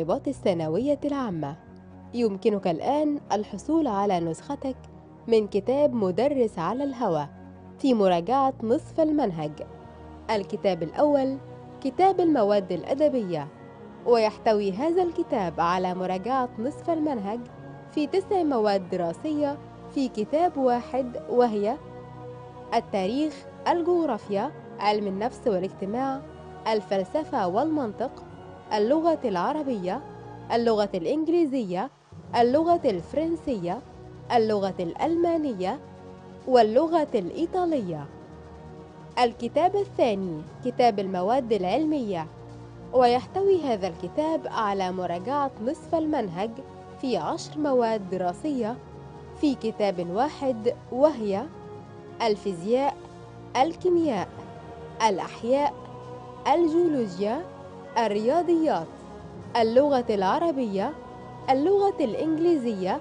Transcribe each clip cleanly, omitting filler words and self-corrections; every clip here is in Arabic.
المتطلبات الثانوية العامة. يمكنك الآن الحصول على نسختك من كتاب مدرس على الهواء في مراجعة نصف المنهج. الكتاب الأول كتاب المواد الأدبية، ويحتوي هذا الكتاب على مراجعة نصف المنهج في 9 مواد دراسية في كتاب واحد، وهي التاريخ، الجغرافيا، علم النفس والاجتماع، الفلسفة والمنطق، اللغة العربية، اللغة الإنجليزية، اللغة الفرنسية، اللغة الألمانية، واللغة الإيطالية. الكتاب الثاني كتاب المواد العلمية، ويحتوي هذا الكتاب على مراجعة نصف المنهج في 10 مواد دراسية في كتاب واحد، وهي الفيزياء، الكيمياء، الأحياء، الجيولوجيا، الرياضيات، اللغة العربية، اللغة الإنجليزية،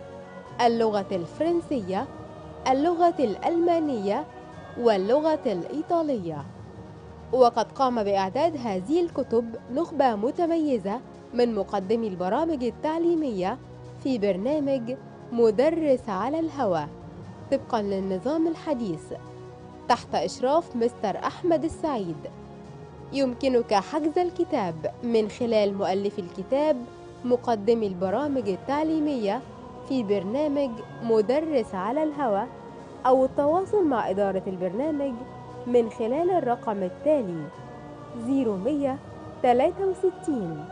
اللغة الفرنسية، اللغة الألمانية، واللغة الإيطالية. وقد قام بإعداد هذه الكتب نخبة متميزة من مقدمي البرامج التعليمية في برنامج مدرس على الهواء طبقا للنظام الحديث تحت إشراف مستر أحمد السعيد. يمكنك حجز الكتاب من خلال مؤلف الكتاب مقدمي البرامج التعليمية في برنامج مدرس على الهواء، أو التواصل مع إدارة البرنامج من خلال الرقم التالي 0163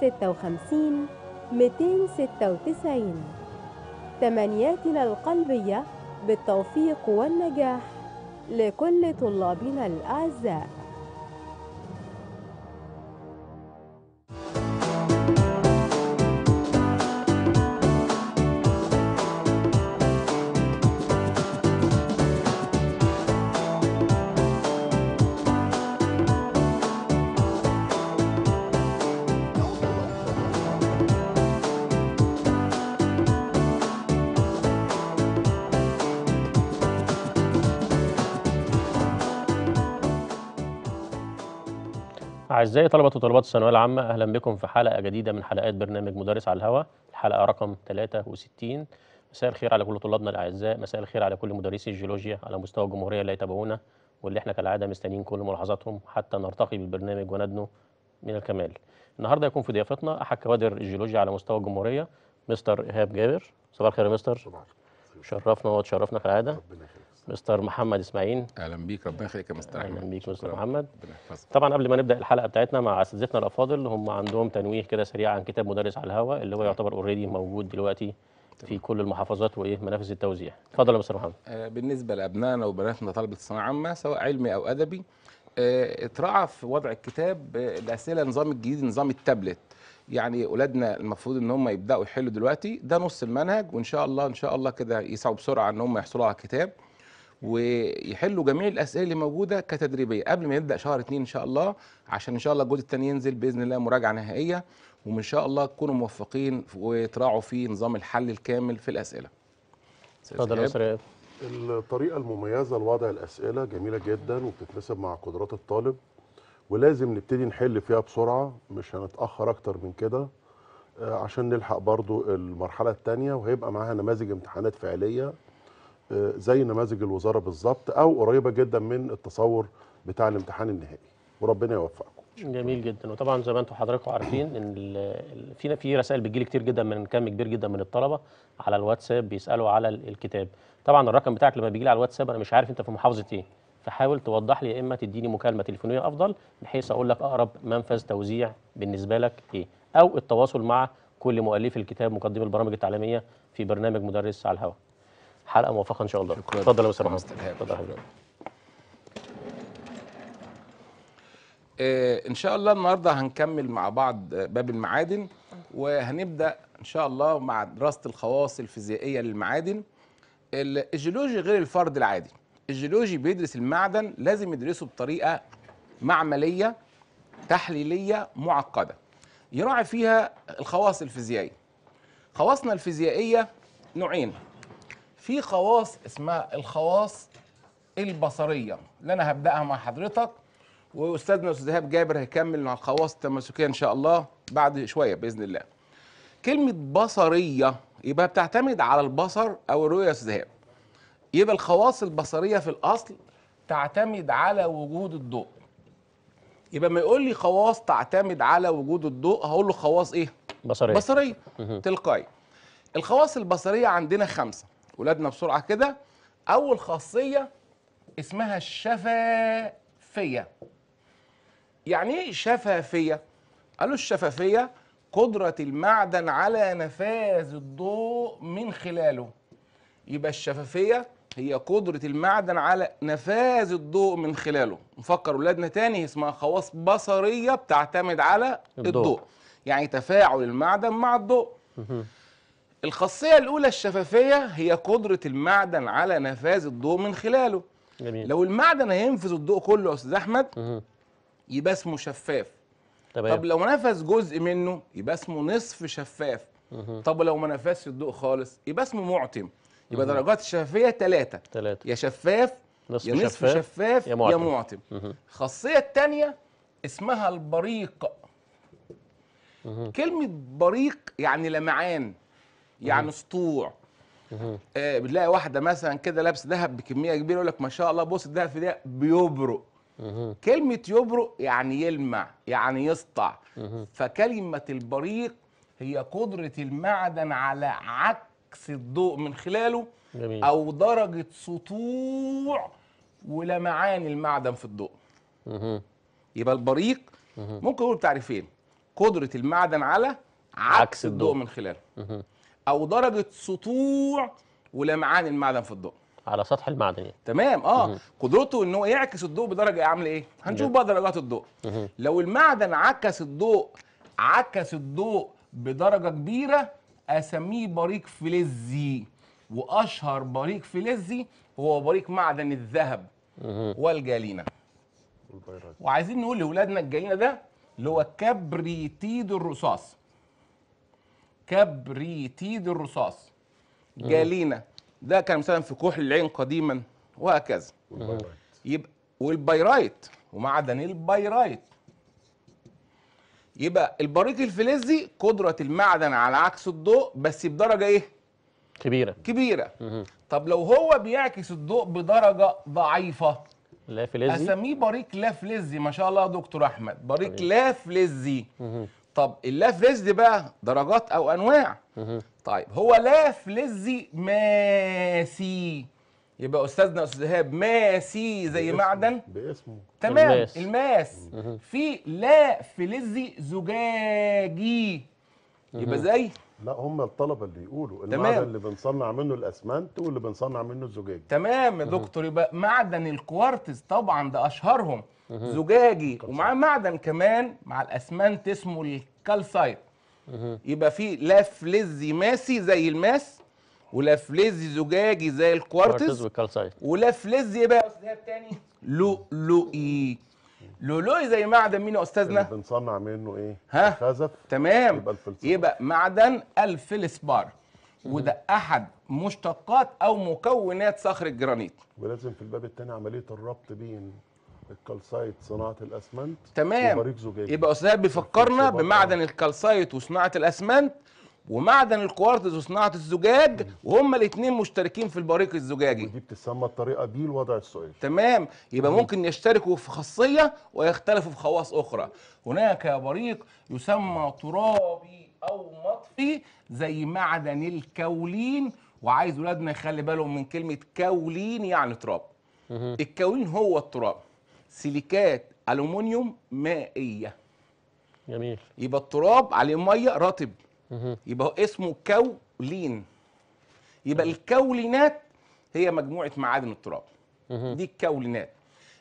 56 296. تمنياتنا القلبية بالتوفيق والنجاح لكل طلابنا الأعزاء. أعزائي طلبة وطالبات الثانوية العامة، أهلا بكم في حلقة جديدة من حلقات برنامج مدرس على الهواء، الحلقة رقم 63. مساء الخير على كل طلابنا الأعزاء، مساء الخير على كل مدرسي الجيولوجيا على مستوى الجمهورية اللي يتابعونا واللي احنا كالعادة مستنيين كل ملاحظاتهم حتى نرتقي بالبرنامج وندنو من الكمال. النهارده يكون في ضيافتنا أحد كوادر الجيولوجيا على مستوى الجمهورية مستر إيهاب جابر. صباح الخير يا مستر. صباح الخير، شرفنا وتشرفنا كالعادة. ربنا يخليك. مستر محمد اسماعيل، اهلا بيك. ربنا يخليك يا مستر احمد. اهلا بيك مستر محمد. طبعا قبل ما نبدا الحلقه بتاعتنا مع اساتذتنا الافاضل، هم عندهم تنويه كده سريع عن كتاب مدرس على الهواء اللي هو يعتبر اوريدي موجود دلوقتي في كل المحافظات وايه منافذ التوزيع. اتفضل يا مستر محمد. بالنسبه لابنائنا وبناتنا طلبه الثانويه العامه سواء علمي او ادبي، اتراعى في وضع الكتاب الاسئله النظام الجديد، نظام التابلت. يعني اولادنا المفروض ان هم يبداوا يحلوا دلوقتي، ده نص المنهج، وان شاء الله ان شاء الله كده يسعوا بسرعه ان هم يحصلوا على الكتاب ويحلوا جميع الاسئله اللي موجوده كتدريبيه قبل ما يبدا شهر 2 ان شاء الله، عشان ان شاء الله الجزء الثاني ينزل باذن الله مراجعه نهائيه، وان شاء الله تكونوا موفقين وتراعوا في نظام الحل الكامل في الاسئله. اتفضل يا مستر. الطريقه المميزه لوضع الاسئله جميله جدا وبتتناسب مع قدرات الطالب، ولازم نبتدي نحل فيها بسرعه، مش هنتاخر اكتر من كده عشان نلحق برضو المرحله الثانيه، وهيبقى معاها نماذج امتحانات فعليه زي نماذج الوزاره بالظبط، او قريبه جدا من التصور بتاع الامتحان النهائي، وربنا يوفقكم. جميل جدا. وطبعا زي ما انتم حضراتكم عارفين ان في رسائل بتجيلي كتير جدا من كم كبير جدا من الطلبه على الواتساب بيسالوا على الكتاب. طبعا الرقم بتاعك لما بيجي لي على الواتساب انا مش عارف انت في محافظه ايه، فحاول توضح لي، يا اما تديني مكالمه تليفونيه افضل بحيث اقول لك اقرب منفذ توزيع بالنسبه لك ايه، او التواصل مع كل مؤلف الكتاب مقدم البرامج التعليميه في برنامج مدرس على الهواء. حلقه موفقه ان شاء الله. اتفضل يا مستر محمد. اتفضل. ان شاء الله النهارده هنكمل مع بعض باب المعادن، وهنبدا ان شاء الله مع دراسه الخواص الفيزيائيه للمعادن. الجيولوجي غير الفرد العادي، الجيولوجي بيدرس المعدن، لازم يدرسه بطريقه معمليه تحليليه معقده يراعي فيها الخواص الفيزيائيه. خواصنا الفيزيائيه نوعين، في خواص اسمها الخواص البصريه اللي انا هبداها مع حضرتك، واستاذنا الاستاذ إيهاب جابر هيكمل مع الخواص التماسكيه ان شاء الله، بعد شويه باذن الله. كلمه بصريه يبقى بتعتمد على البصر او الرؤيه الذهاب. يبقى الخواص البصريه في الاصل تعتمد على وجود الضوء. يبقى ما يقول لي خواص تعتمد على وجود الضوء هقول له خواص ايه؟ بصريه. بصريه تلقائي. الخواص البصريه عندنا 5، ولادنا بسرعه كده. اول خاصيه اسمها الشفافيه. يعني ايه شفافيه؟ قالوا الشفافيه قدره المعدن على نفاذ الضوء من خلاله. يبقى الشفافيه هي قدره المعدن على نفاذ الضوء من خلاله. نفكر ولادنا تاني، اسمها خواص بصريه بتعتمد على الضوء. يعني تفاعل المعدن مع الضوء. الخاصيه الاولى الشفافيه هي قدره المعدن على نفاذ الضوء من خلاله. جميل. لو المعدن هينفذ الضوء كله يا استاذ احمد يبقى اسمه شفاف. طب لو نفذ جزء منه يبقى اسمه نصف شفاف. طب لو ما نفذش الضوء خالص يبقى اسمه معتم. يبقى درجات الشفافيه 3، يا شفاف يا نصف شفاف يا معتم. الخاصيه الثانيه اسمها البريق. كلمه بريق يعني لمعان، يعني سطوع. بنلاقي واحده مثلا كده لابس ذهب بكميه كبيره يقول لك ما شاء الله بص الذهب ده بيبرق. كلمه يبرق يعني يلمع، يعني يسطع. فكلمه البريق هي قدره المعدن على عكس الضوء من خلاله. جميل. او درجه سطوع ولمعان المعدن في الضوء. يبقى البريق ممكن نقول بتعريفين، قدره المعدن على عكس الضوء من خلاله، او درجه سطوع ولمعان المعدن في الضوء على سطح المعدن يعني. تمام. قدرته ان هو يعكس الضوء بدرجه عامله ايه؟ هنشوف بقى درجات الضوء. لو المعدن عكس الضوء بدرجه كبيره اسميه بريق فلزي. واشهر بريق فلزي هو بريق معدن الذهب والجالينا. وعايزين نقول لاولادنا الجالينا ده اللي هو كبريتيد الرصاص. كبريتيد الرصاص. جالينا ده كان مثلا في كحل العين قديما وهكذا. يبقى والبايرايت ومعدن البايرايت. يبقى البريق الفلزي قدرة المعدن على عكس الضوء بس بدرجة ايه؟ كبيرة. طب لو هو بيعكس الضوء بدرجة ضعيفة لا فلزي اسميه بريق لا فلزي. ما شاء الله دكتور احمد، بريق لا فلزي. طب اللا فلزي بقى درجات او انواع. طيب هو لا فلزي ماسي. يبقى استاذنا استاذ ايهاب ماسي زي معدن باسمه. تمام. الماس. في لا فلزي زجاجي. يبقى زي لا هم الطلبه اللي يقولوا المعدن اللي بنصنع منه الاسمنت واللي بنصنع منه الزجاج. تمام يا دكتور. يبقى معدن الكوارتز طبعا ده اشهرهم، زجاجي ومعاه معدن كمان مع الاسمنت اسمه الكالسيت. يبقى في لا فلزي ماسي زي الماس، ولا فلزي زجاجي زي الكوارتز، ولا فلزي بقى يا استاذ تاني لؤلؤي. لؤلؤي زي معدن مين يا استاذنا؟ اللي بنصنع منه ايه؟ الخزف. تمام. يبقى معدن الفلسبار، وده احد مشتقات او مكونات صخر الجرانيت. ولازم في الباب الثاني عمليه الربط بين الكالسيت صناعه الاسمنت. تمام. وبريق زجاجي. يبقى استاذ بيفكرنا بمعدن الكالسيت وصناعه الاسمنت، ومعدن الكوارتز وصناعه الزجاج، وهما الاثنين مشتركين في البريق الزجاجي. ودي بتسمى الطريقه دي الوضع السؤال. تمام. يبقى ممكن يشتركوا في خاصيه ويختلفوا في خواص اخرى. هناك بريق يسمى ترابي او مطفي زي معدن الكاولين. وعايز ولادنا يخلي بالهم من كلمه كاولين يعني تراب. الكاولين هو التراب. سيليكات ألومنيوم مائية. جميل. يبقى التراب عليه مية رطب. يبقى اسمه كاولين. يبقى الكاولينات هي مجموعة معادن التراب. دي الكاولينات.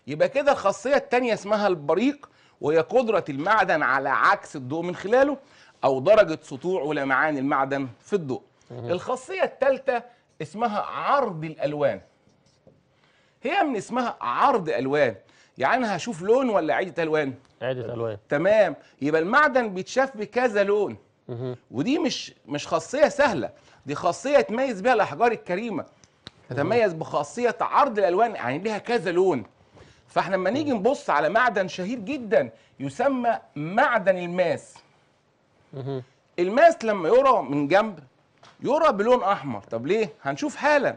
يبقى كده الخاصية التانية اسمها البريق، وهي قدرة المعدن على عكس الضوء من خلاله أو درجة سطوع ولمعان المعدن في الضوء. الخاصية التالتة اسمها عرض الألوان. هي من اسمها عرض ألوان، يعني انا هشوف لون ولا عدة الوان؟ عدة الوان. تمام. يبقى المعدن بيتشاف بكذا لون. ودي مش خاصيه سهله، دي خاصيه تميز بها الاحجار الكريمه. تتميز بخاصيه عرض الالوان، يعني ليها كذا لون. فاحنا لما نيجي نبص على معدن شهير جدا يسمى معدن الماس. الماس لما يرى من جنب يرى بلون احمر، طب ليه؟ هنشوف حالا.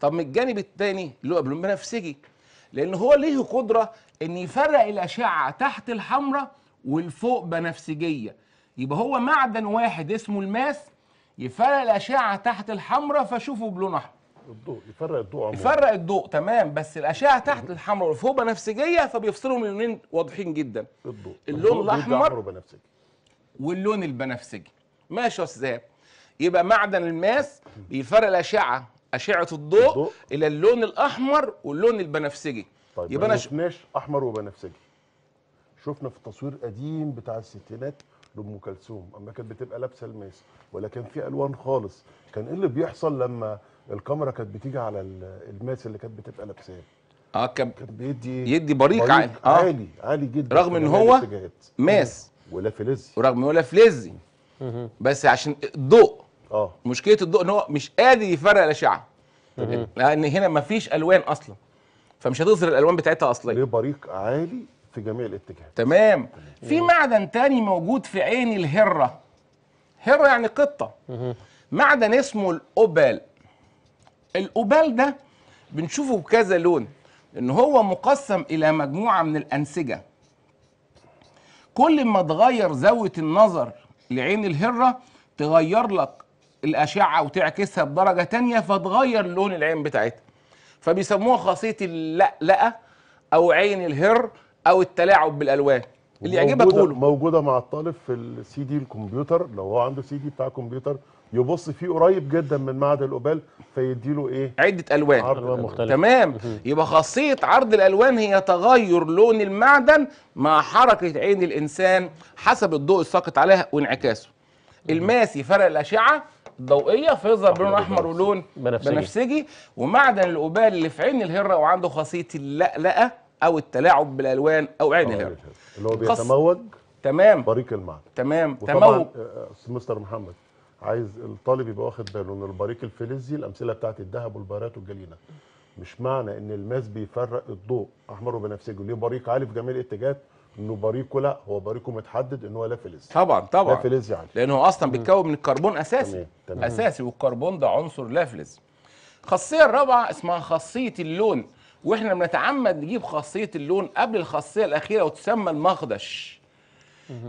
طب من الجانب الثاني اللي هو بلون بنفسجي، لان هو ليه قدره ان يفرق الاشعه تحت الحمراء والفوق بنفسجيه، يبقى هو معدن واحد اسمه الماس يفرق الاشعه تحت الحمراء فشوفه بلون احمر. الضوء يفرق الضوء عموما، يفرق الضوء تمام، بس الاشعه تحت الحمراء والفوق بنفسجيه فبيفصلهم لونين واضحين جدا، الضوء اللون الاحمر واللون البنفسجي. ماشي يا استاذ، يبقى معدن الماس بيفرق الاشعه الضوء الى اللون الاحمر واللون البنفسجي. طيب يبقى ما شفناش احمر وبنفسجي، شفنا في تصوير قديم بتاع الستينات لام كلثوم اما كانت بتبقى لابسه الماس، ولا كان في الوان خالص. كان ايه اللي بيحصل لما الكاميرا كانت بتيجي على الماس اللي كانت بتبقى لابساه؟ كان بيدي بريق عالي عالي جدا، رغم ان هو ماس ولا فلزي، ورغم ولا فلزي بس عشان الضوء. مشكله الضوء ان هو مش قادر يفرق الاشعه، لان هنا مفيش الوان اصلا، فمش هتظهر الالوان بتاعتها اصلا. ليه بريق عالي في جميع الاتجاهات. تمام. في معدن تاني موجود في عين الهره، هره يعني قطه، معدن اسمه الاوبال. الاوبال ده بنشوفه بكذا لون، ان هو مقسم الى مجموعه من الانسجه. كل ما تغير زاويه النظر لعين الهره تغير لك الاشعه وتعكسها بدرجه تانية فتغير لون العين بتاعتها، فبيسموها خاصيه اللقلقه او عين الهر او التلاعب بالالوان. اللي يعجبك قوله. موجوده مع الطالب في السي دي الكمبيوتر، لو هو عنده سي دي بتاع كمبيوتر يبص فيه قريب جدا من معدن الاوبال فيديله ايه؟ عده الوان، مختلفه. تمام. يبقى خاصيه عرض الالوان هي تغير لون المعدن مع حركه عين الانسان حسب الضوء الساقط عليها وانعكاسه. الماس يفرق الاشعه الضوئيه فيظهر بلون احمر ولون بنفسجي، ومعدن الاوبال اللي في عين الهره وعنده خاصيه اللقلقه او التلاعب بالالوان او عين الهره اللي هو بيتموج. تمام. بريق المعدن. تمام. تموج. مستر محمد عايز الطالب يبقى واخد باله ان البريق الفلزي الامثله بتاعت الذهب والبايرايت والجالينا، مش معنى ان الماس بيفرق الضوء احمر وبنفسجي ليه بريق عالي في جميع الاتجاهات انه بريقه، لا هو بريقه متحدد ان هو لا فلز. طبعا طبعا لا فلز عالي، لانه اصلا بيتكون من الكربون اساسي. تمام. تمام. اساسي، والكربون ده عنصر لا فلز. الخاصيه الرابعه اسمها خاصيه اللون، واحنا بنتعمد نجيب خاصيه اللون قبل الخاصيه الاخيره وتسمى المخدش.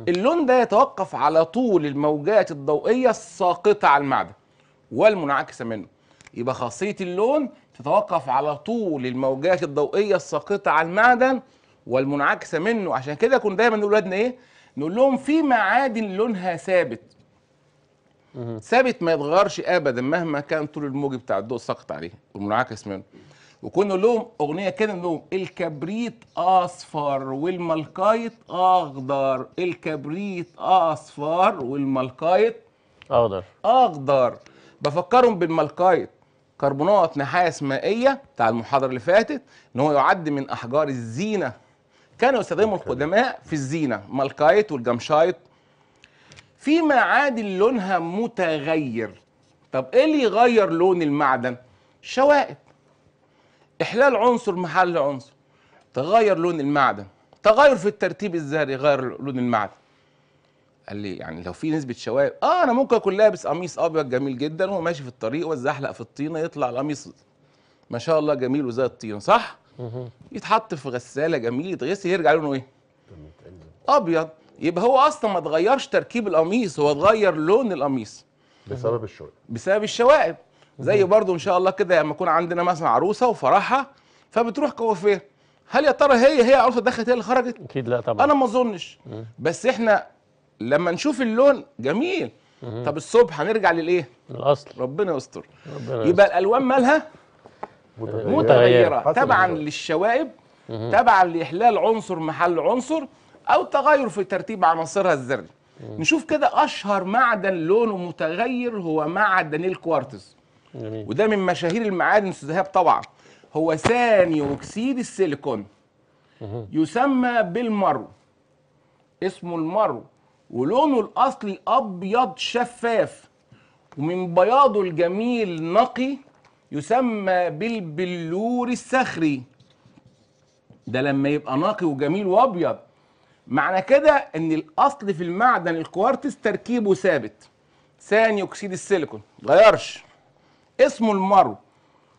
اللون ده يتوقف على طول الموجات الضوئيه الساقطه على المعدن والمنعكسه منه. يبقى خاصيه اللون تتوقف على طول الموجات الضوئيه الساقطه على المعدن والمنعكسه منه، عشان كده كنا دايما نقول لاولادنا ايه؟ نقول لهم في معادن لونها ثابت. ثابت ما يتغيرش ابدا مهما كان طول الموج بتاع الضوء ساقط عليه والمنعكس منه. وكنا نقول لهم اغنيه كده، نقول لهم الكبريت اصفر والملكايت اخضر، الكبريت اصفر والملكايت اخضر. بفكرهم بالملكايت، كربونات نحاس مائيه بتاع المحاضره اللي فاتت، ان هو يعد من احجار الزينه، كانوا يستخدموا القدماء في الزينه، ملكايت والجمشايت. في معادن لونها متغير، طب ايه اللي يغير لون المعدن؟ شوائب، احلال عنصر محل عنصر تغير لون المعدن، تغير في الترتيب الذري يغير لون المعدن. قال لي يعني لو في نسبه شوائب انا ممكن اكون لابس قميص ابيض جميل جدا وماشي في الطريق واتزحلق في الطينه يطلع القميص ما شاء الله جميل وزي الطينه، صح؟ يتحط في غساله جميل يتغسل يرجع لونه ايه؟ ابيض. يبقى هو اصلا ما اتغيرش تركيب القميص، هو اتغير لون القميص بسبب الشوائب. زي برضو ان شاء الله كده لما يكون عندنا مثلا عروسه وفرحها فبتروح كوافير، هل يا ترى هي عروسه دخلت هي اللي خرجت؟ اكيد لا طبعا، انا ما اظنش. بس احنا لما نشوف اللون جميل. طب الصبح هنرجع للايه؟ الاصل. ربنا يستر. يبقى الالوان مالها متغيره تبعا للشوائب، تبعا لاحلال عنصر محل عنصر، او تغير في ترتيب عناصرها الذري. نشوف كده اشهر معدن لونه متغير هو معدن الكوارتز. جميل. وده من مشاهير المعادن استاذ ايهاب طبعا، هو ثاني اكسيد السيليكون، يسمى بالمرو، اسمه المرو، ولونه الاصلي ابيض شفاف، ومن بياضه الجميل نقي يسمى بالبلور الصخري. ده لما يبقى نقي وجميل وابيض، معنى كده ان الاصل في المعدن الكوارتز تركيبه ثابت، ثاني اكسيد السيليكون متغيرش، اسمه المرو،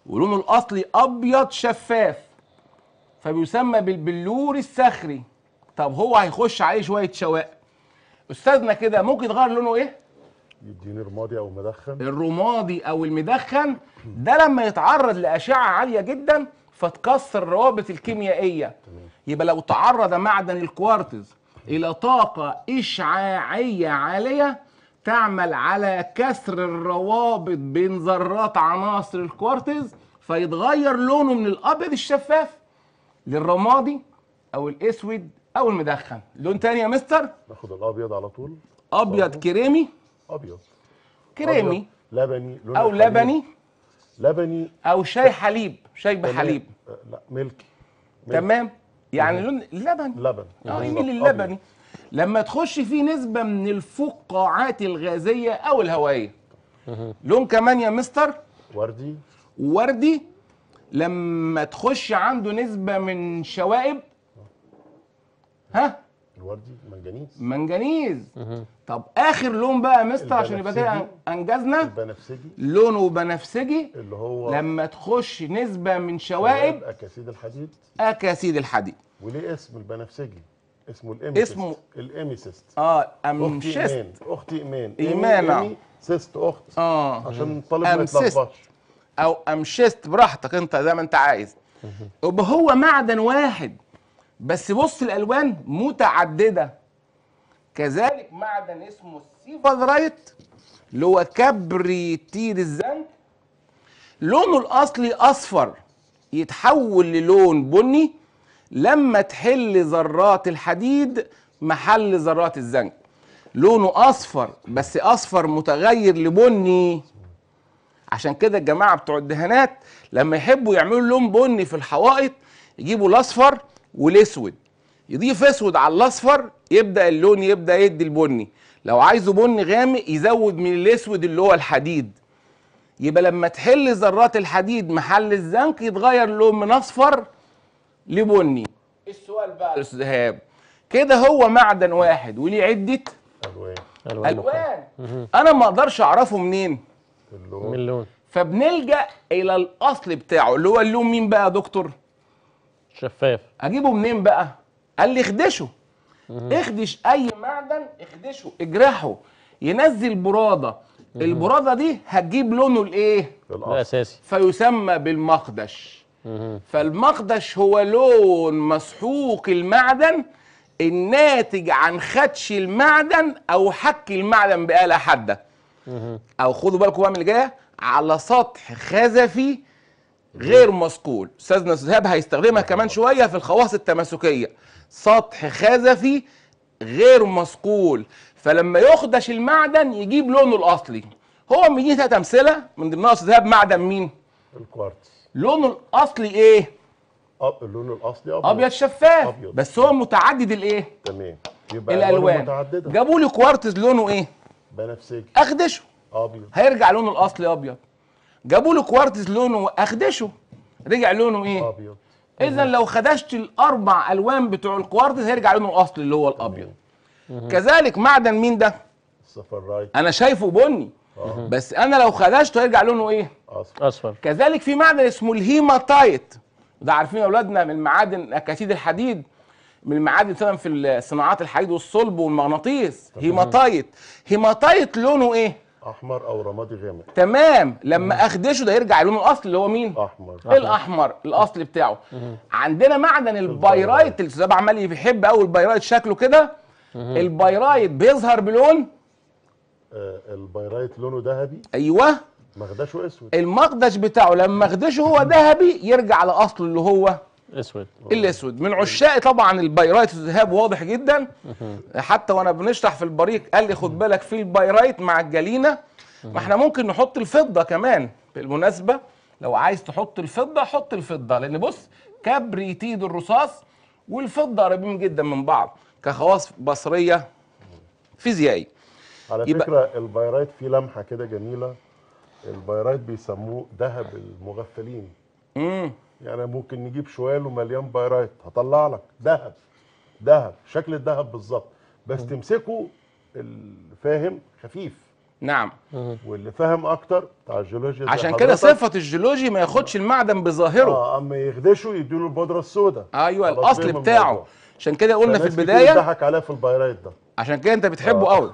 ولونه الاصلي ابيض شفاف فبيسمى بالبلور الصخري. طب هو هيخش عليه شويه شواء. استاذنا كده ممكن يتغير لونه ايه؟ يديني رمادي او مدخن. الرمادي او المدخن ده لما يتعرض لاشعه عاليه جدا فتكسر الروابط الكيميائيه. يبقى لو تعرض معدن الكوارتز الى طاقه اشعاعيه عاليه تعمل على كسر الروابط بين ذرات عناصر الكوارتز فيتغير لونه من الابيض الشفاف للرمادي او الاسود او المدخن. لون تاني يا مستر؟ ناخد الابيض على طول. ابيض كريمي، ابيض كريمي، لبني، او لبني، لبني او شاي حليب، شاي بحليب، لا ملكي، تمام. يعني لون لبن، لبن يميل للبني لما تخش فيه نسبه من الفقاعات الغازيه او الهوائيه. لون كمان يا مستر؟ وردي، وردي لما تخش عنده نسبه من شوائب. ها الوردي منجنيز، منجنيز. طب اخر لون بقى يا مستر عشان يبقى كده انجزنا. البنفسجي لونه بنفسجي اللي هو لما تخش نسبه من شوائب اكاسيد الحديد. اكاسيد الحديد. وليه اسم البنفسجي؟ اسمه الاميثيست. اسمه الاميثيست. امشيست. اختي ايمان، اختي ايمان، ايمان سيست اخت، عشان الطالب ما يتلخبطش. او امشيست براحتك انت زي ما انت عايز. يبقى هو معدن واحد بس بص الالوان متعدده. كذلك معدن اسمه السفاذرايت اللي هو كبريتيد الزنك، لونه الاصلي اصفر يتحول للون بني لما تحل ذرات الحديد محل ذرات الزنك. لونه اصفر بس اصفر متغير لبني، عشان كده الجماعه بتوع الدهانات لما يحبوا يعملوا لون بني في الحوائط يجيبوا الاصفر والاسود، يضيف اسود على الاصفر يبدا اللون يبدا يدي البني. لو عايزه بني غامق يزود من الاسود اللي هو الحديد. يبقى لما تحل ذرات الحديد محل الزنك يتغير اللون من اصفر لبني. السؤال بقى يا استاذ ايهاب كده هو معدن واحد وليه عده الوان، الوان انا ما اقدرش اعرفه منين؟ من اللون. فبنلجا الى الاصل بتاعه اللي هو اللون. مين بقى يا دكتور؟ شفاف. اجيبه منين بقى؟ قال لي اخدشه. اخدش اي معدن، اخدشه، اجرحه، ينزل براده، البراده دي هتجيب لونه الايه؟ الاساسي، فيسمى بالمخدش. فالمخدش هو لون مسحوق المعدن الناتج عن خدش المعدن او حك المعدن بآلة حاده، او خدوا بالكم بقى من اللي جايه، على سطح خزفي غير مسقول. استاذنا استاذ ايهاب هيستخدمها كمان شويه في الخواص التماسكيه. سطح خزفي غير مسقول، فلما يخدش المعدن يجيب لونه الاصلي. هو بيجي ثلاث امثله من ضمنها استاذ ايهاب معدن مين؟ الكوارتز. لونه الاصلي ايه؟ اللون الاصلي ابيض، ابيض شفاف، أبيض. بس هو متعدد الايه؟ تمام، يبقى الالوان. جابوا لي كوارتز لونه ايه؟ بنفسجي، اخدشه، ابيض، هيرجع لونه الاصلي ابيض. جابوا له كوارتز لونه اخدشه، رجع لونه ايه؟ ابيض. اذا لو خدشت الاربع الوان بتوع الكوارتز هيرجع لونه الاصلي اللي هو الابيض. كذلك معدن مين ده؟ السفاذرايت. انا شايفه بني بس انا لو خدشته هيرجع لونه ايه؟ اصفر. كذلك في معدن اسمه الهيماتايت، ده عارفين اولادنا من معادن اكاسيد الحديد، من المعادن سواء في صناعات الحديد والصلب والمغناطيس. هيماتايت، هيماتايت لونه ايه؟ احمر او رمادي غامق، تمام. لما اخدشه ده يرجع لونه الاصلي اللي هو مين؟ احمر، الاحمر الاصلي بتاعه. عندنا معدن البايرايت، الاستاذ عمال يحب قوي البايرايت شكله كده. البايرايت بيظهر بلون، البايرايت لونه ذهبي، ايوه، مخدشه اسود. المخدش بتاعه لما اخدشه هو ذهبي يرجع لاصله اللي هو اسود، الاسود. من عشاق طبعا البايرايت الذهاب، واضح جدا. حتى وانا بنشرح في البريق قال لي خد بالك في البايرايت مع الجالينا. ما احنا ممكن نحط الفضه كمان بالمناسبه، لو عايز تحط الفضه حط الفضه، لان بص كبريتيد الرصاص والفضه قريبين جدا من بعض كخواص بصريه فيزيائيه. على فكره البايرايت فيه لمحه كده جميله، البايرايت بيسموه ذهب المغفلين. يعني ممكن نجيب شوال ومليان بايرايت هطلع لك ذهب، ذهب، شكل الذهب بالظبط، بس تمسكه الفاهم خفيف. نعم. واللي فاهم اكتر بتاع الجيولوجيا، عشان كده صفه الجيولوجي ما ياخدش المعدن بظاهره. اما يخدشه يديله البودره السوداء. ايوه الاصل بتاعه. عشان كده قلنا في البدايه ضحك عليها في البايرايت ده، عشان كده انت بتحبه قوي.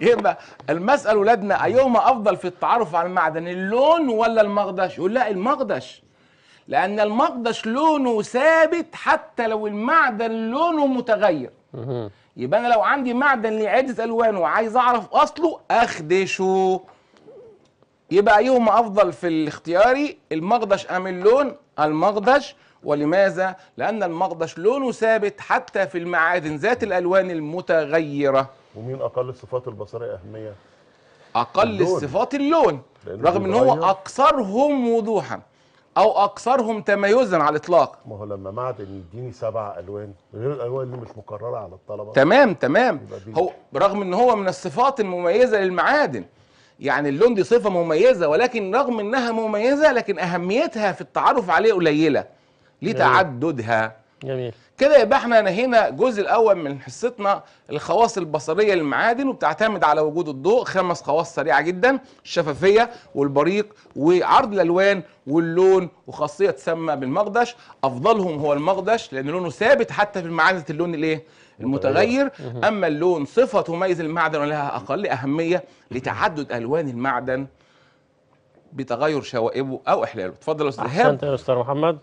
يبقى المسألة ولادنا ايهما افضل في التعرف على المعدن، اللون ولا المغدش؟ يقول لا المغدش، لان المغدش لونه ثابت حتى لو المعدن لونه متغير. يبقى انا لو عندي معدن لعدة الوان وعايز اعرف اصله اخدشه. يبقى ايهما افضل في الاختياري، المغدش ام اللون؟ المغدش. ولماذا؟ لأن المغدش لونه ثابت حتى في المعادن ذات الألوان المتغيرة. ومين أقل الصفات البصرية أهمية؟ أقل الصفات اللون، رغم إن هو أكثرهم وضوحا أو أكثرهم تميزا على الإطلاق. ما هو لما معدن يديني 7 ألوان غير الألوان اللي مش مكررة على الطلبة. تمام تمام. هو رغم إن هو من الصفات المميزة للمعادن، يعني اللون دي صفة مميزة، ولكن رغم إنها مميزة لكن أهميتها في التعرف عليه قليلة لتعددها. جميل كده. يبقى احنا نهينا الجزء الاول من حصتنا، الخواص البصريه للمعادن، وبتعتمد على وجود الضوء، 5 خواص سريعه جدا: الشفافيه والبريق وعرض الالوان واللون، وخاصيه تسمى بالمغدش. افضلهم هو المغدش لان لونه ثابت حتى في المعادن اللون الايه المتغير. اما اللون صفه تميز المعدن ولها اقل اهميه لتعدد الوان المعدن بتغير شوائبه او احلاله. اتفضل يا استاذ ايهاب. احسنت يا استاذ محمد.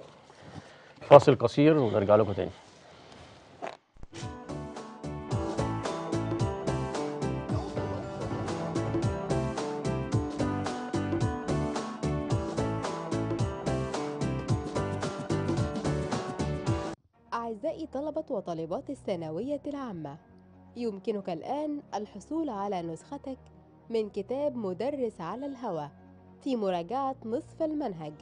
فاصل قصير ونرجع لكم تاني. أعزائي طلبة وطالبات الثانوية العامة، يمكنك الآن الحصول على نسختك من كتاب مدرس على الهواء في مراجعة نصف المنهج.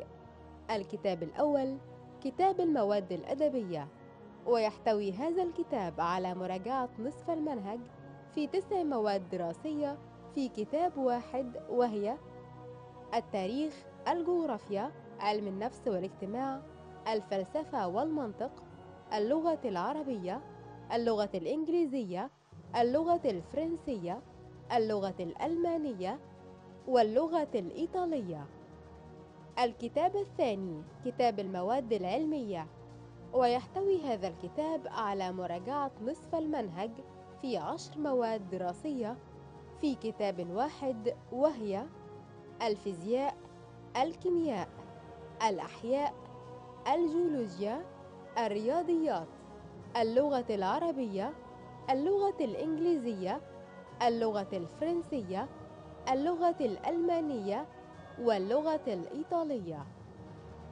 الكتاب الأول كتاب المواد الأدبية، ويحتوي هذا الكتاب على مراجعة نصف المنهج في 9 مواد دراسية في كتاب واحد، وهي التاريخ، الجغرافيا، علم النفس والاجتماع، الفلسفة والمنطق، اللغة العربية، اللغة الإنجليزية، اللغة الفرنسية، اللغة الألمانية، واللغة الإيطالية. الكتاب الثاني كتاب المواد العلمية، ويحتوي هذا الكتاب على مراجعة نصف المنهج في 10 مواد دراسية في كتاب واحد، وهي الفيزياء، الكيمياء، الأحياء، الجيولوجيا، الرياضيات، اللغة العربية، اللغة الإنجليزية، اللغة الفرنسية، اللغة الألمانية، واللغة الإيطالية.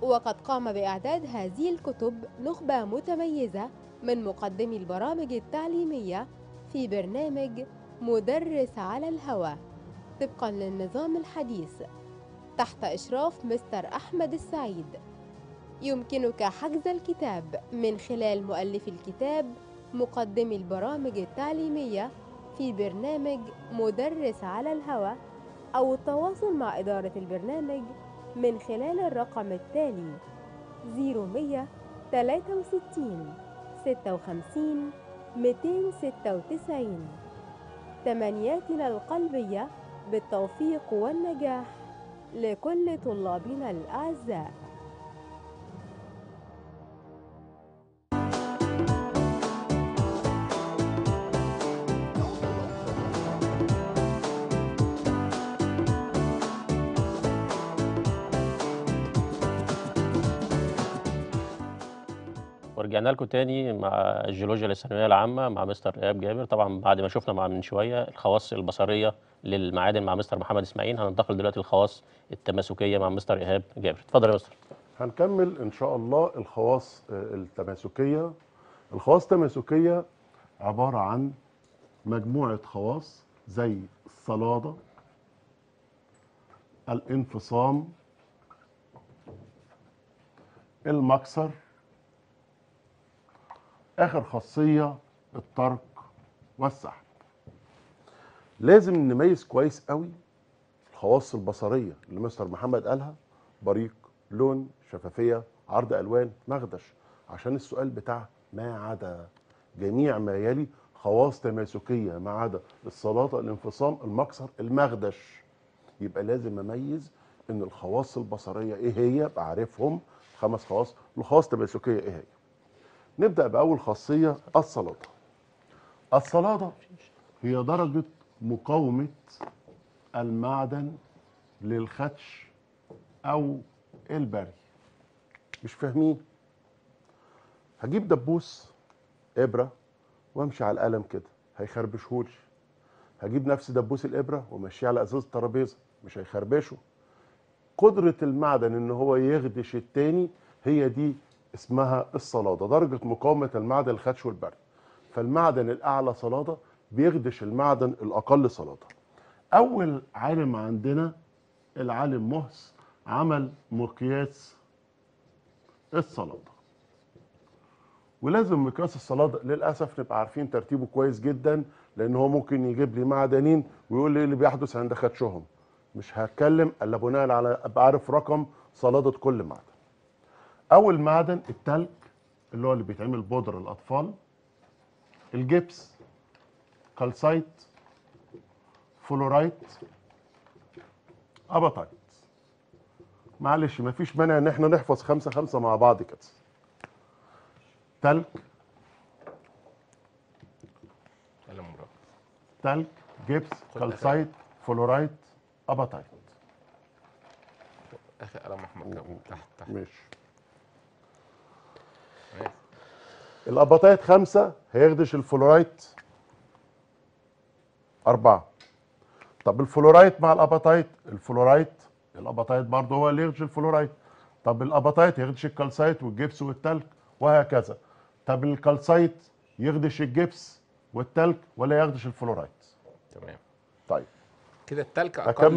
وقد قام بإعداد هذه الكتب نخبة متميزة من مقدمي البرامج التعليمية في برنامج مدرس على الهواء طبقا للنظام الحديث تحت إشراف مستر أحمد السعيد. يمكنك حجز الكتاب من خلال مؤلف الكتاب مقدمي البرامج التعليمية في برنامج مدرس على الهواء، أو التواصل مع إدارة البرنامج من خلال الرقم التالي: 0163 56 296. تمنياتنا القلبية بالتوفيق والنجاح لكل طلابنا الأعزاء. رجعنا لكم تاني مع الجيولوجيا للثانويه العامه مع مستر إيهاب جابر. طبعا بعد ما شفنا مع من شويه الخواص البصريه للمعادن مع مستر محمد اسماعيل، هننتقل دلوقتي للخواص التماسكيه مع مستر إيهاب جابر. اتفضل يا مستر. هنكمل ان شاء الله الخواص التماسكيه. الخواص التماسكيه عباره عن مجموعه خواص زي الصلاده، الانفصام، المكسر، آخر خاصية الطرق والسحب. لازم نميز كويس قوي الخواص البصرية اللي مستر محمد قالها: بريق، لون، شفافية، عرض ألوان، مغدش، عشان السؤال بتاع ما عدا جميع ما يلي خواص تماسكيه ما عدا السلاطه الانفصام المكسر المخدش. يبقى لازم اميز ان الخواص البصريه ايه هي، بعرفهم 5 خواص، الخواص التماسكيه ايه هي. نبدا باول خاصيه، السلاطه. السلاطه هي درجه مقاومه المعدن للخدش او البري. مش فاهمين؟ هجيب دبوس ابره وامشي على القلم كده هيخربشهولي. هجيب نفس دبوس الابره وامشيه على ازاز الترابيزه مش هيخربشه. قدره المعدن ان هو يخدش التاني هي دي اسمها الصلاده، درجه مقاومه المعدن الخدش والبرد. فالمعدن الاعلى صلاده بيخدش المعدن الاقل صلاده. اول عالم عندنا العالم مهس عمل مقياس الصلاده، ولازم مقياس الصلاده للاسف نبقى عارفين ترتيبه كويس جدا، لان هو ممكن يجيب لي معدنين ويقول لي اللي بيحدث عند خدشهم، مش هتكلم الا بناء على ابقى عارف رقم صلاده كل معدن. اول معدن التالك اللي هو اللي بيتعمل بودر الاطفال، الجبس، كالسيت، فلورايت، أباتيت. معلش مفيش مانع ان احنا نحفظ 5 مع بعض كده. تلك، تلك، جبس، كالسيت، فلورايت، أباتيت. اخي قلم احمر تحت. ماشي. الأباتيت 5 هيخدش الفلورايت 4. طب الفلورايت مع الأباتيت، الأباتيت برضه هو اللي يخدش الفلورايت. طب الأباتيت يخدش الكالسيت والجبس والتلك وهكذا. طب الكالسيت يخدش الجبس والتلك ولا يخدش الفلورايت؟ تمام. طيب كده التلك اقل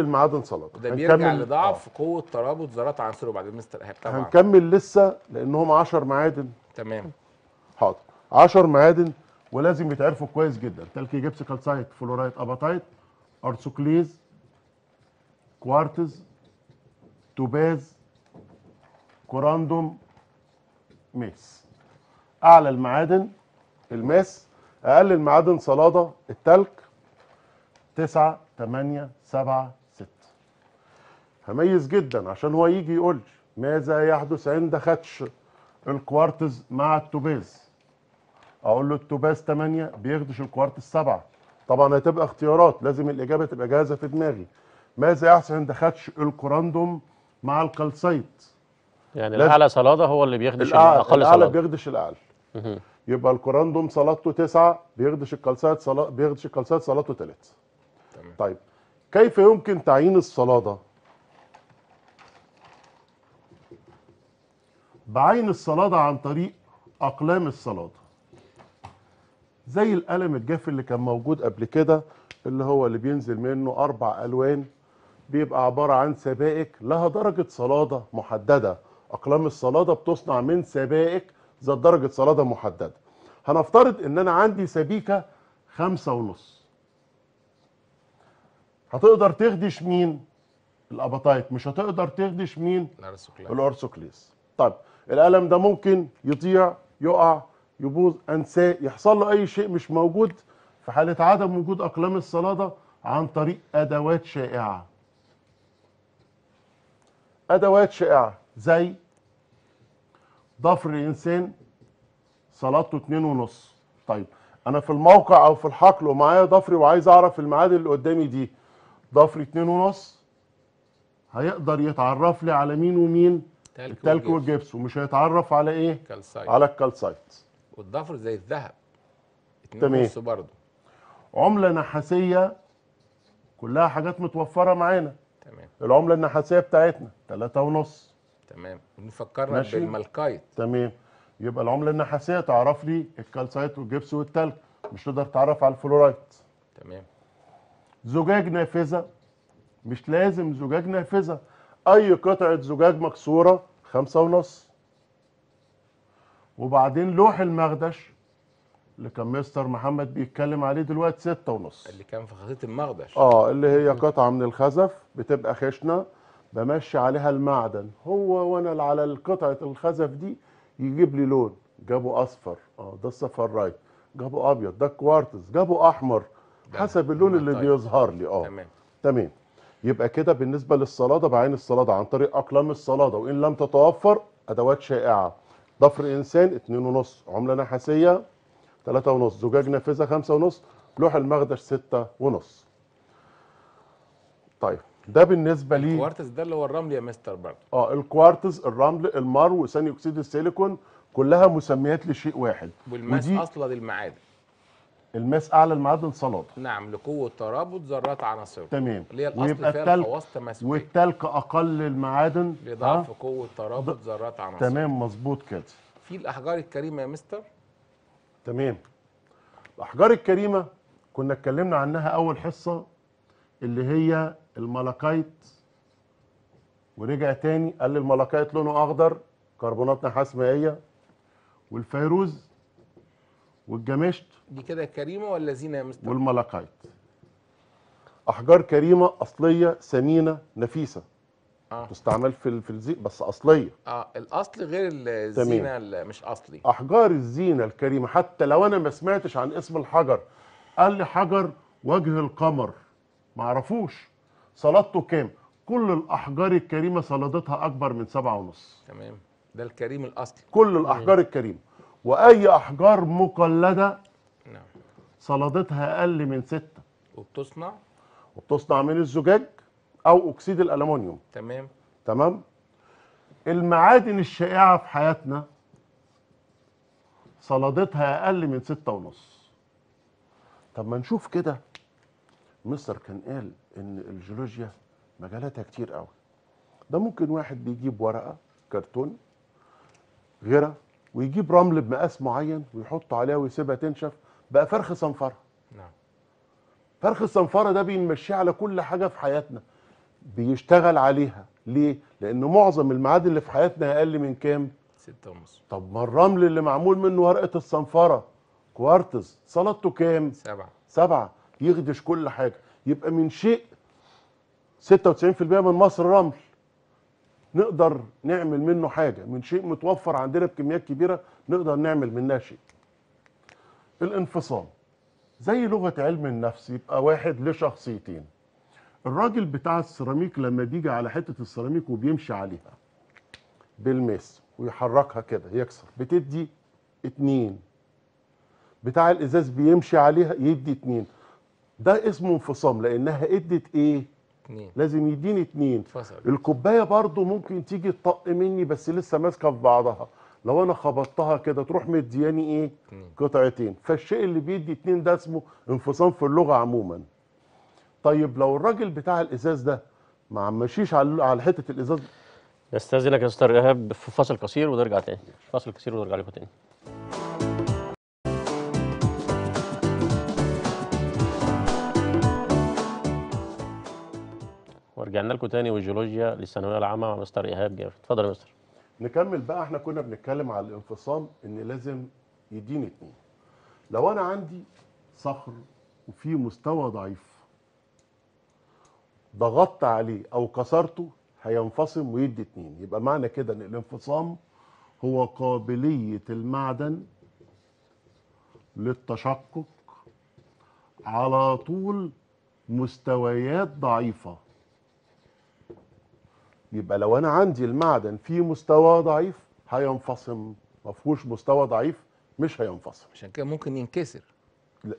المعادن صلابه، ده بيرجع لضعف قوه ترابط ذرات عنصري. وبعدين مستر ايهاب طبعا هنكمل لسه لانهم 10 معادن. تمام حاضر، 10 معادن ولازم يتعرفوا كويس جدا. تلك، جبس، كالسيت، فلورايت، أباتيت، أرثوكليز، كوارتز، توباز، كوراندوم، ماس. اعلى المعادن الماس، اقل المعادن صلاده التلك. 9 8 7 6. هميز جدا عشان هو يجي يقول ماذا يحدث عند خدش الكوارتز مع التوباز. اقول له التوباز 8 بيخدش الكوارتز 7. طبعا هتبقى اختيارات، لازم الاجابه تبقى جاهزه في دماغي. ماذا يحصل عند خدش الكوراندوم مع الكالسيت؟ يعني الاعلى صلاده هو اللي بيخدش الاقل صلاده. الاعلى بيخدش الاعلى. يبقى الكوراندوم صلادته 9 بيخدش الكالسيت صلادته 3. تمام. طيب كيف يمكن تعيين الصلاده؟ بعين الصلاده عن طريق اقلام الصلاده، زي القلم الجاف اللي كان موجود قبل كده، اللي هو اللي بينزل منه 4 ألوان، بيبقى عباره عن سبائك لها درجه صلاده محدده. اقلام الصلاده بتصنع من سبائك ذات درجه صلاده محدده. هنفترض ان انا عندي سبيكه 5.5. هتقدر تخدش مين؟ الأباتيت. مش هتقدر تخدش مين؟ الأرثوكليز. طيب القلم ده ممكن يضيع، يقع، يبوظ، انساه، يحصل له اي شيء مش موجود في حاله عدم وجود اقلام الصلاده عن طريق ادوات شائعه. ادوات شائعه زي ضفر الانسان صلادته 2.5. طيب انا في الموقع او في الحقل ومعايا ضفري وعايز اعرف المعادن اللي قدامي دي، ضفري 2.5 هيقدر يتعرف لي على مين ومين؟ التالك والجبس. ومش هيتعرف على ايه؟ كالسيت. على الكالسيت. والضفر زي الذهب 2.5 برضه. عمله نحاسيه كلها حاجات متوفره معانا. تمام. العمله النحاسيه بتاعتنا 3.5. تمام. نفكرنا بالملكايت. تمام. يبقى العمله النحاسيه تعرف لي الكالسيت والجبس والتلك، مش تقدر تعرف على الفلورايت. تمام. زجاج نافذه، مش لازم زجاج نافذه، اي قطعه زجاج مكسوره 5.5. وبعدين لوح المخدش اللي كان مستر محمد بيتكلم عليه دلوقتي 6.5، اللي كان في خزية المخدش، اللي هي قطعه من الخزف بتبقى خشنه بمشي عليها المعدن، هو وانا على قطعه الخزف دي يجيب لي لون، جابوا اصفر، ده السفاذرايت، جابوا ابيض، ده الكوارتز، جابوا احمر، حسب اللون اللي بيظهر لي. تمام. يبقى كده بالنسبه للصلاده، بعين الصلاده عن طريق اقلام الصلاده، وان لم تتوفر ادوات شائعه: ضفر انسان 2.5، عمله نحاسيه 3.5، زجاج نافذه 5.5، لوح المخدش 6.5. طيب ده بالنسبه لي الكوارتز، ده اللي هو الرمل يا مستر برضه. الكوارتز، الرمل، المارو، ثاني اكسيد السيليكون، كلها مسميات لشيء واحد. والماس اصلا المعادن. الماس اعلى المعادن صلابه. نعم، لقوه ترابط ذرات عناصره. تمام. اللي هي الاصل فيها الخواص تماسكيه. والتلك اقل المعادن لضعف قوه ترابط ذرات عناصره. تمام، مظبوط كده. في الاحجار الكريمه يا مستر. تمام. الاحجار الكريمه كنا اتكلمنا عنها اول حصه، اللي هي الملكايت، ورجع تاني قال لي الملكايت لونه اخضر، كربونات نحاس مائيه، والفيروز والجمشت. دي كده كريمه ولا زينه يا مستر؟ والملكايت احجار كريمه اصليه ثمينه نفيسه، تستعمل في الزينه، بس اصليه. الاصل غير الزينه، مش اصلي. احجار الزينه الكريمه، حتى لو انا ما سمعتش عن اسم الحجر، قال لي حجر وجه القمر، ما اعرفوش صلادته كام، كل الاحجار الكريمه صلادتها اكبر من 7.5. تمام، ده الكريم الاصلي. كل الاحجار الكريمه، واي احجار مقلده نعم صلادتها اقل من 6، وبتصنع من الزجاج او اكسيد الالومنيوم. تمام. المعادن الشائعه في حياتنا صلادتها اقل من 6.5. طب ما نشوف كده، مستر كان قال ان الجيولوجيا مجالاتها كتير قوي. ده ممكن واحد بيجيب ورقه كرتون غيره ويجيب رمل بمقاس معين ويحطه عليها ويسيبها تنشف، بقى فرخ صنفره. نعم. فرخ الصنفره ده بنمشيه على كل حاجه في حياتنا، بيشتغل عليها. ليه؟ لان معظم المعادن اللي في حياتنا اقل من كام؟ 6.5. طب ما الرمل اللي معمول منه ورقه الصنفره كوارتز صلادته كام؟ 7. يخدش كل حاجه، يبقى من شيء 96% من مصر رمل، نقدر نعمل منه حاجه. من شيء متوفر عندنا بكميات كبيره نقدر نعمل منها شيء. الانفصام زي لغه علم النفس، يبقى واحد لشخصيتين. الراجل بتاع السيراميك لما بيجي على حته السيراميك وبيمشي عليها بالماس ويحركها كده يكسر، بتدي 2. بتاع الازاز بيمشي عليها يدي 2. ده اسمه انفصام، لانها ادت ايه؟ 2. لازم يديني 2. الكوبايه برضو ممكن تيجي تطق مني، بس لسه ماسكه في بعضها، لو انا خبطتها كده تروح مدياني ايه؟ 2 قطعتين. فالشيء اللي بيدي 2 ده اسمه انفصام في اللغه عموما. طيب لو الراجل بتاع الازاز ده ما مشيش على حته الازاز. نستاذنك يا استاذ ايهاب في فاصل قصير ونرجع تاني. فاصل قصير ونرجع لكم تاني. ورجعنا لكم تاني والجيولوجيا للثانويه العامه مع مستر ايهاب جابر. اتفضل يا مستر. نكمل بقى، احنا كنا بنتكلم على الانفصام، ان لازم يديني 2. لو انا عندي صخر وفيه مستوى ضعيف، ضغطت عليه او كسرته هينفصم ويدي 2. يبقى معنى كده ان الانفصام هو قابليه المعدن للتشقق على طول مستويات ضعيفه. يبقى لو انا عندي المعدن فيه مستوى ضعيف هينفصم، ما فيهوش مستوى ضعيف مش هينفصم. عشان كده ممكن ينكسر.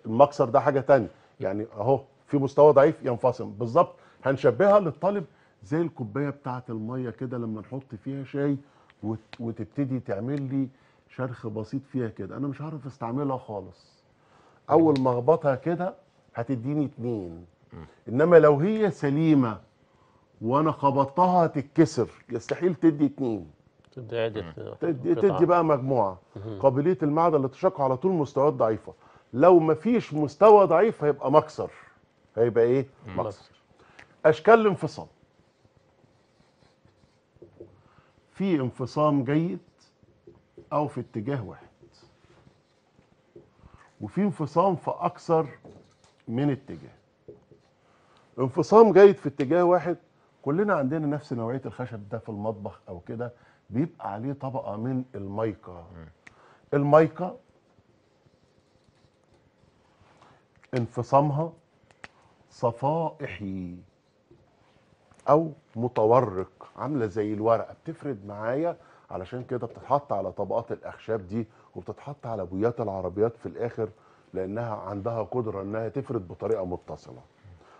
المكسر ده حاجه ثانيه، يعني اهو في مستوى ضعيف ينفصم، بالظبط هنشبهها للطالب زي الكوبايه بتاعه الميه كده، لما نحط فيها شاي وتبتدي تعمل لي شرخ بسيط فيها كده، انا مش هعرف استعملها خالص. اول ما اخبطها كده هتديني 2، انما لو هي سليمه وانا خبطتها هتتكسر، يستحيل تدي 2. تدي بقى مجموعه. قابليه المعدن للتشقق على طول مستويات ضعيفه. لو مفيش مستوى ضعيف هيبقى مكسر. هيبقى ايه؟ مكسر. اشكال الانفصام. في انفصام جيد او في اتجاه واحد، وفي انفصام في اكثر من اتجاه. انفصام جيد في اتجاه واحد، كلنا عندنا نفس نوعية الخشب ده في المطبخ أو كده، بيبقى عليه طبقه من الميكا. الميكا انفصامها صفائحي او متورق، عامله زي الورقه بتفرد معايا، علشان كده بتتحط على طبقات الاخشاب دي وبتتحط على بويات العربيات في الاخر، لانها عندها قدره انها تفرد بطريقه متصله.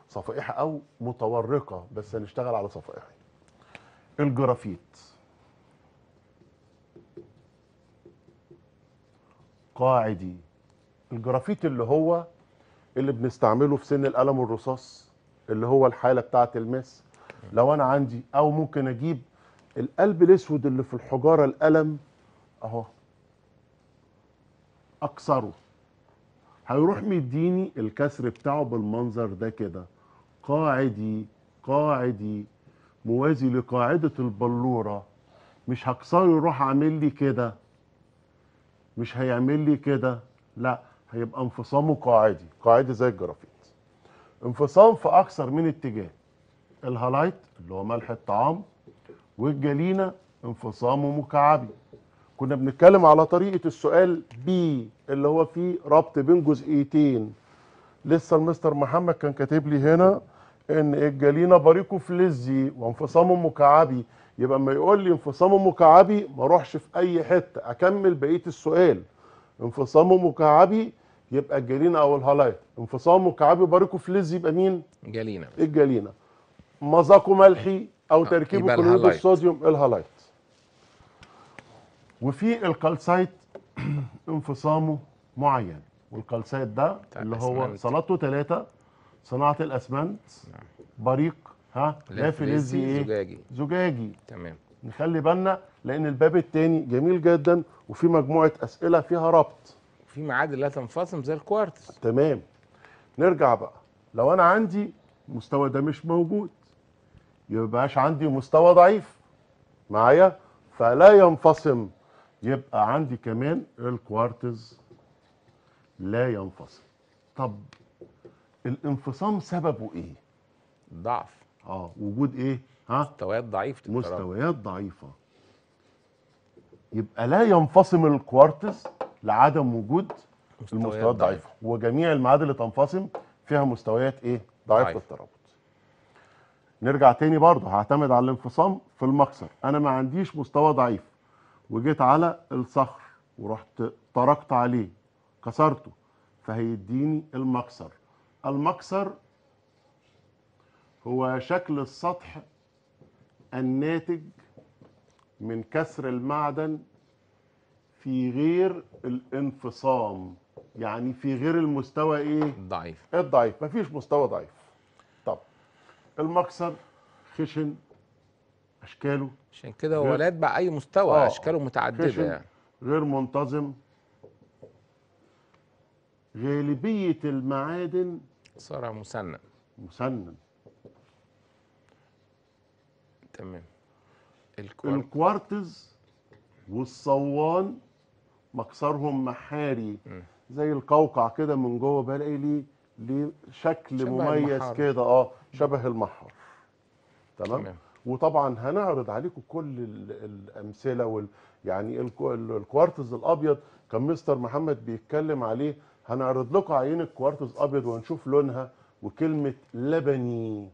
صفائحي او متورقه، بس هنشتغل على صفائحي. الجرافيت قاعدي. الجرافيت اللي هو اللي بنستعمله في سن القلم الرصاص، اللي هو الحاله بتاعه الماس. لو انا عندي، او ممكن اجيب القلب الاسود اللي في الحجاره القلم اهو، اكسره، هيروح مديني الكسر بتاعه بالمنظر ده كده، قاعدي قاعدي موازي لقاعده البلوره. مش هكسره يروح عامل لي كده، مش هيعمل لي كده، لا، هيبقى انفصامه قاعدي، قاعدي زي الجرافيت. انفصام في اكثر من اتجاه. الهالايت اللي هو ملح الطعام، والجالينا انفصامه مكعبي. كنا بنتكلم على طريقه السؤال بي اللي هو فيه ربط بين جزئيتين. لسه المستر محمد كان كاتب لي هنا ان الجالينا بريكو فلزي وانفصامه مكعبي، يبقى اما يقول لي انفصامه مكعبي ما اروحش في اي حته، اكمل بقيه السؤال. انفصامه مكعبي يبقى الجالينا او الهالايت، انفصامه مكعبي باريكو فلزي يبقى مين؟ الجالينا. الجالينا. مذاقه ملحي او تركيبه كلوريد الصوديوم الهالايت. وفي الكالسيت انفصامه معين، والكالسيت ده اللي هو صلاته 3، صناعه الاسمنت، بريق لا فلزي زجاجي تمام. نخلي بالنا لان الباب الثاني جميل جدا وفي مجموعه اسئله فيها ربط، وفي معادن لا تنفصم زي الكوارتز. تمام، نرجع بقى. لو انا عندي مستوى ده مش موجود، يبقاش عندي مستوى ضعيف معايا فلا ينفصم، يبقى عندي كمان الكوارتز لا ينفصم. طب الانفصام سببه ايه؟ ضعف. وجود ايه؟ مستويات ضعيفه. مستويات ضعيفه، يبقى لا ينفصم الكوارتز لعدم وجود المستويات ضعيفه، وجميع المعادن اللي تنفصم فيها مستويات ايه؟ ضعيفه الترابط. نرجع تاني برضه، هعتمد على الانفصام في المكسر. انا ما عنديش مستوى ضعيف، وجيت على الصخر ورحت طرقت عليه كسرته، فهيديني المكسر. المكسر هو شكل السطح الناتج من كسر المعدن في غير الانفصام، يعني في غير المستوى ايه؟ الضعيف. الضعيف، مفيش مستوى ضعيف. طب المكسر خشن اشكاله، عشان كده هو لا يتبع اي مستوى، اشكاله متعدده يعني. غير منتظم، غالبيه المعادن صار مسنن تمام. الكوارتز والصوان مكسرهم محاري زي القوقع كده من جوه، بلاقي ليه شكل مميز كده، شبه المحار. تمام. وطبعا هنعرض عليكم كل الامثله يعني الكوارتز الابيض كان مستر محمد بيتكلم عليه، هنعرض لكم عينه الكوارتز ابيض وهنشوف لونها. وكلمه لبني،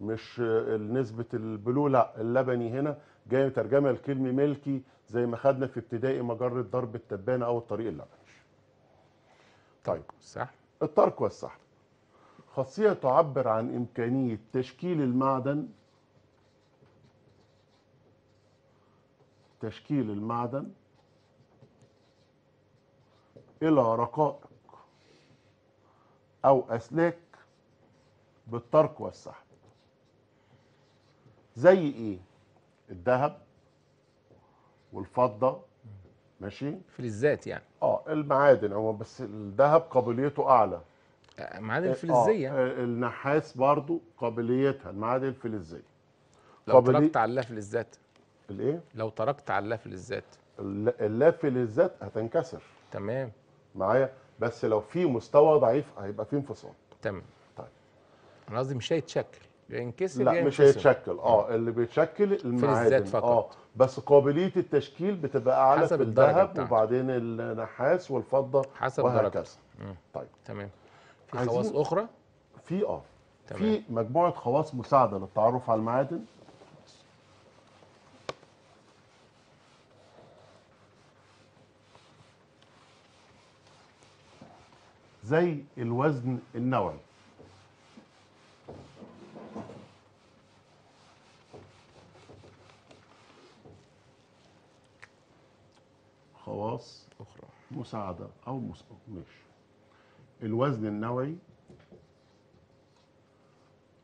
مش نسبة البلو، لا، اللبني هنا جاي ترجمة لكلمة ملكي، زي ما خدنا في ابتدائي مجرة ضرب التبانة أو الطريق اللبني. طيب، صح. الطرق والسحب خاصية تعبر عن إمكانية تشكيل المعدن إلى رقائق أو أسلاك بالطرق والسحب. زي ايه؟ الذهب والفضه، ماشي، فلزات يعني. المعادن عموما، بس الذهب قابليته اعلى، معادن فلزيه. النحاس برضو قابليتها، المعادن الفلزيه لو طرقت على اللا فلزات. الايه؟ لو طرقت على اللا فلزات، اللا فلزات هتنكسر. تمام معايا، بس لو في مستوى ضعيف هيبقى في انفصام. تمام. طيب، انا قصدي مش هيتشكل. ينكسر؟ لا مش هيتشكل. اللي بيتشكل المعادن فقط. بس قابليه التشكيل بتبقى اعلى حسب الذهب وبعدين النحاس والفضه حسب وهكذا. طيب تمام. في خواص اخرى؟ في في مجموعه خواص مساعده للتعرف على المعادن. زي الوزن النوعي. خواص أخرى مساعدة أو مش الوزن النوعي،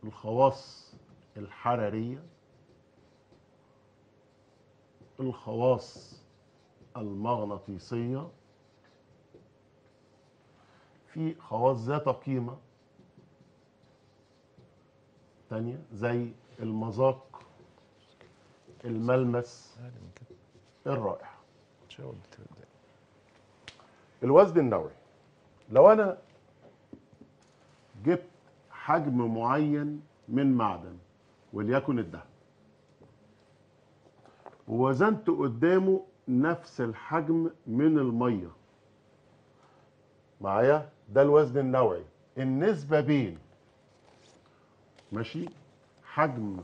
الخواص الحرارية، الخواص المغناطيسية، في خواص ذات قيمة تانية زي المذاق، الملمس، الرائحة. الوزن النوعي لو أنا جبت حجم معين من معدن وليكن الدهب ووزنت قدامه نفس الحجم من المية معايا، ده الوزن النوعي. النسبة بين ماشي حجم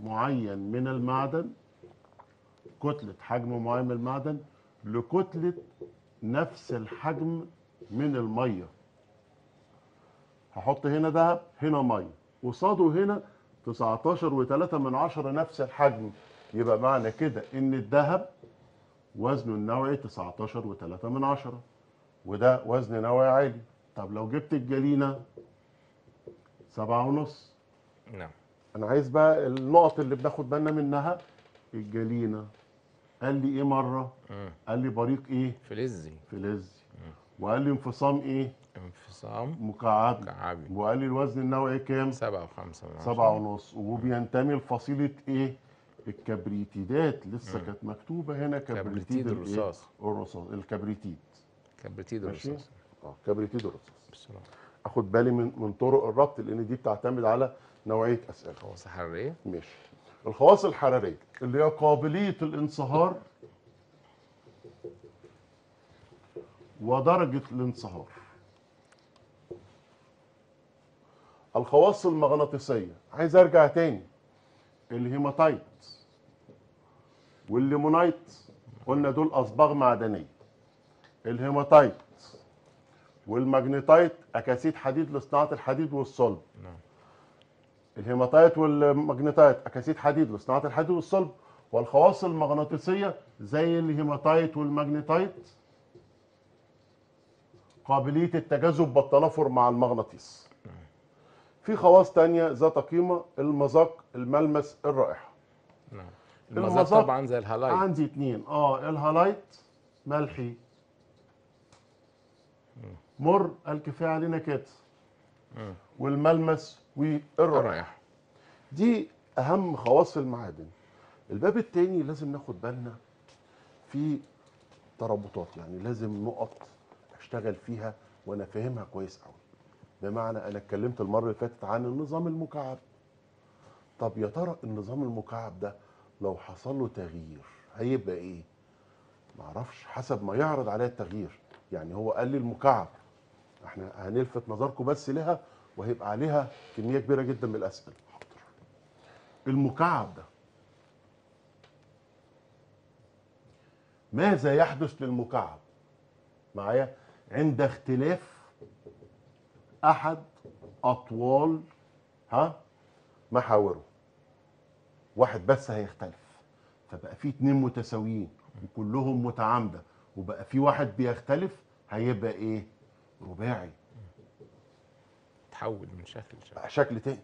معين من المعدن، كتلة حجم معين من المعدن لكتلة نفس الحجم من المية. هحط هنا ذهب هنا مية قصاده هنا 19.3 نفس الحجم، يبقى معنى كده إن الذهب وزنه النوعي 19.3 وده وزن نوعي عالي. طب لو جبت الجالينا 7.5. نعم. أنا عايز بقى النقط اللي بناخد بالنا منها. الجالينا قال لي إيه مرة؟ قال لي بريق إيه؟ فلزي. وقال لي انفصام إيه؟ انفصام مكعبي. وقال لي الوزن النوعي كام؟ 7.5. وبينتمي لفصيلة إيه؟ الكبريتيدات. لسه كانت مكتوبة هنا كبريتيد الرصاص. الرصاص الكبريتيد. كبريتيد الرصاص. كبريتيد الرصاص. اخد بالي من طرق الربط لان دي بتعتمد على نوعيه اسئله. خواص حراريه؟ ماشي. الخواص الحراريه اللي هي قابليه الانصهار ودرجه الانصهار. الخواص المغناطيسيه، عايز ارجع تاني. الهيماتايت والليمونايت قلنا دول اصباغ معدنيه. الهيماتايت والماجنيتايت اكاسيد حديد لصناعه الحديد والصلب. الهيماتايت والماجنيتايت اكاسيد حديد لصناعه الحديد والصلب، والخواص المغناطيسيه زي الهيماتايت والماجنيتايت قابليه التجاذب بالتنافر مع المغناطيس. في خواص تانية ذات قيمه، المذاق، الملمس، الرائحه. المذاق طبعا زي الهالايت. عندي اتنين. الهالايت ملحي مر الكفايه علينا كده، والملمس والرائحه. دي اهم خواص المعادن. الباب التاني لازم ناخد بالنا في ترابطات، يعني لازم نقط اشتغل فيها وانا فاهمها كويس قوي. بمعنى انا اتكلمت المره اللي فاتت عن النظام المكعب. طب يا ترى النظام المكعب ده لو حصل له تغيير هيبقى ايه؟ معرفش، حسب ما يعرض عليه التغيير. يعني هو قال لي المكعب، احنا هنلفت نظركم بس لها وهيبقى عليها كميه كبيره جدا من الاسئله. المكعب ده ماذا يحدث للمكعب معايا عند اختلاف احد اطوال محاوره؟ واحد بس هيختلف، فبقى في 2 متساويين وكلهم متعامده وبقى في واحد بيختلف، هيبقى ايه؟ رباعي. تحول من شكل لشكل، بقى شكل تاني.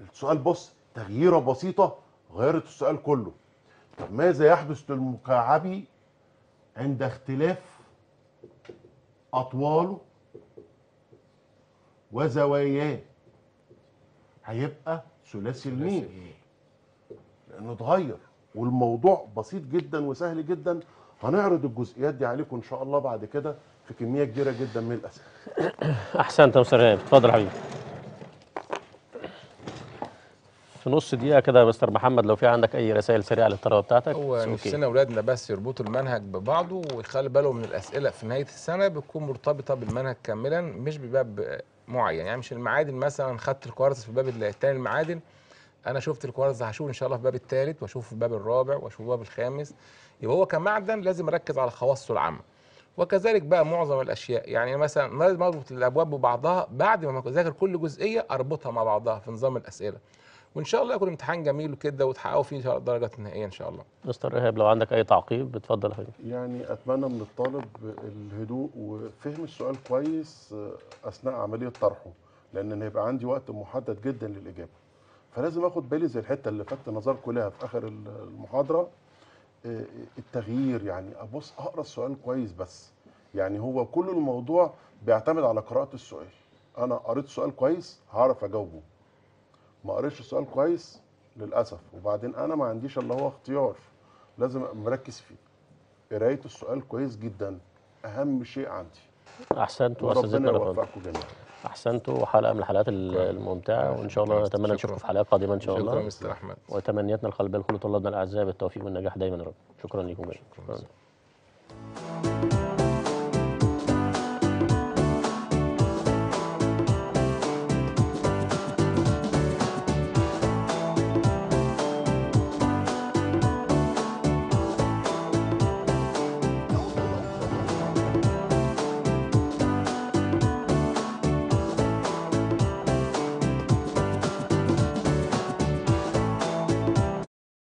السؤال بص، تغييره بسيطه غيرت السؤال كله. طب ماذا يحدث للمكعبي عند اختلاف اطواله وزواياه؟ هيبقى ثلاثي الميل لانه اتغير. والموضوع بسيط جدا وسهل جدا. هنعرض الجزئيات دي عليكم ان شاء الله بعد كده في كميه كبيره جدا من الاسئله. احسنت يا مستر هياب، اتفضل يا حبيبي. في نص دقيقه كده يا مستر محمد، لو في عندك اي رسائل سريعه للطلبه بتاعتك. هو نفسنا اولادنا بس يربطوا المنهج ببعضه ويخلوا بالهم من الاسئله في نهايه السنه بتكون مرتبطه بالمنهج كاملا، مش بباب معين. يعني مش المعادن مثلا خدت الكوارتز في الباب الثاني المعادن، انا شفت الكوارتز هشوف ان شاء الله في الباب الثالث واشوف في الباب الرابع واشوف في الباب الخامس، يبقى هو كمعدن لازم اركز على خواصه العامه. وكذلك بقى معظم الاشياء، يعني مثلا لازم اربط الابواب ببعضها بعد ما اذاكر كل جزئيه اربطها مع بعضها في نظام الاسئله. وان شاء الله يكون امتحان جميل وكده وتحققوا فيه الدرجات النهائيه ان شاء الله. مستر ايهاب لو عندك اي تعقيب بتفضل يا فندم. يعني اتمنى من الطالب الهدوء وفهم السؤال كويس اثناء عمليه طرحه، لان هيبقى عندي وقت محدد جدا للاجابه. فلازم اخد بالي زي الحته اللي لفت نظركم لها في اخر المحاضره، التغيير. يعني ابص اقرا السؤال كويس بس، يعني هو كل الموضوع بيعتمد على قراءه السؤال. انا قريت سؤال كويس هعرف اجاوبه، ما قريتش السؤال كويس للاسف. وبعدين انا ما عنديش اللي هو اختيار، لازم ابقى مركز فيه. قرايه السؤال كويس جدا اهم شيء عندي. احسنتوا يا استاذ، ربنا يوفقكم جميعا. احسنتوا، حلقه من الحلقات الممتعه، وان شاء الله نتمنى نشوفكم في حلقه قادمه ان شاء الله. شكرا مستر احمد، وتمنياتنا القلبيه لكل طلابنا الاعزاء بالتوفيق والنجاح دايما يا رب. شكرا لكم جميعا.